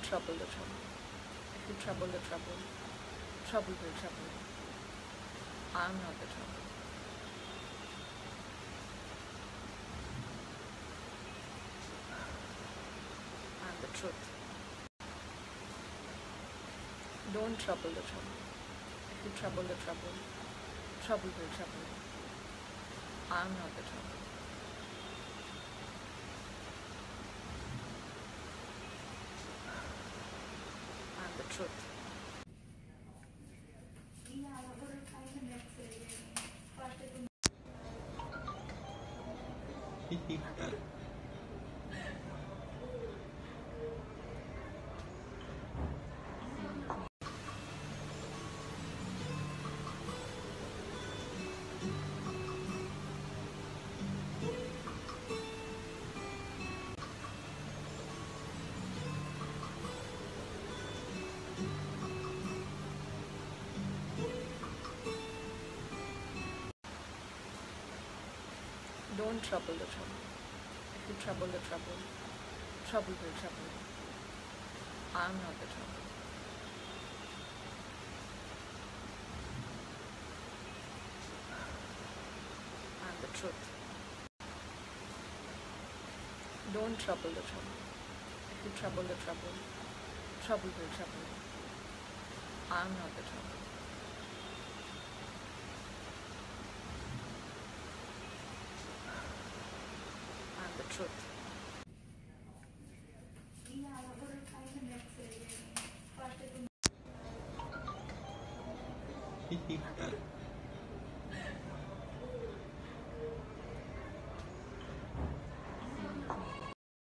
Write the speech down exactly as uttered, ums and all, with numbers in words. will trouble the trouble. It will trouble the trouble. Trouble will trouble. I am not the trouble. I am the truth. Don't trouble the trouble. It will trouble the trouble. Trouble will trouble. I am not the trouble. Truth. Don't trouble the trouble. If you trouble the trouble, trouble will trouble. I am not the trouble. I am the truth. Don't trouble the trouble. If you trouble the trouble, trouble will trouble. I am not the trouble. Truth.